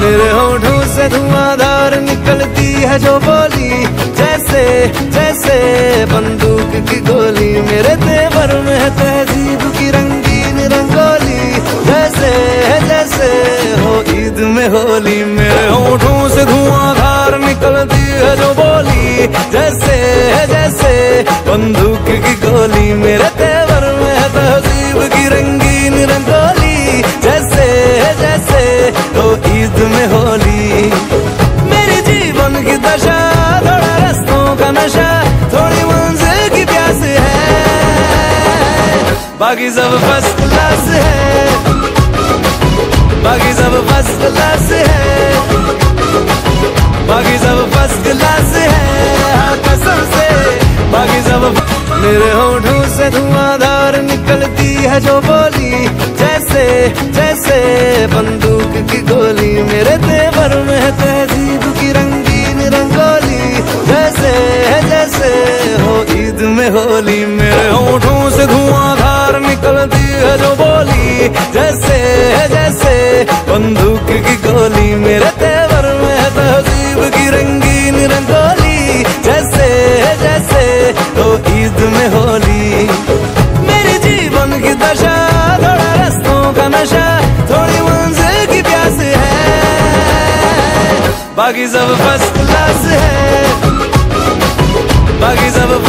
मेरे होठों से धुआंधार निकलती है जो बोली, जैसे जैसे बंदूक की गोली। मेरे तेवर में है तहजीब की रंगीन रंगोली, जैसे जैसे हो ईद में होली। मेरे होठों से धुआंधार निकलती है जो बोली, जैसे जैसे बंदूक की गोली। मेरे तेवर में है तहजीब की रंगीन रंगोली, जैसे जैसे हो ईद में होली। मेरे जीवन की दशा थोड़ा रस्तों का नशा, थोड़ी मंजिल की प्यास है, बाकी सब फर्स्ट क्लास है, बाकी सब फर्स्ट क्लास है, बाकी सब फर्स्ट क्लास है, कसम से बाकी सब। मेरे होठों से धुआंधार निकलती है जो बोली, जैसे जैसे बंदूक की गोली। मेरे तेवर में है तहजीब की रंगीन रंगोली, जैसे जैसे हो ईद में होली। मेरे होठों से धुआंधार निकलती है जो बोली, जैसे जैसे बंदूक की गोली। मेरे तेवर में है तहजीब की रंगीन रंगोली, जैसे जैसे हो ईद में होली। मेरे जीवन की दशा थोड़ा रस्तों का नशा, थोड़ी मंजिल की प्यास है, बाकी सब फर्स्ट क्लास है, बाकी सब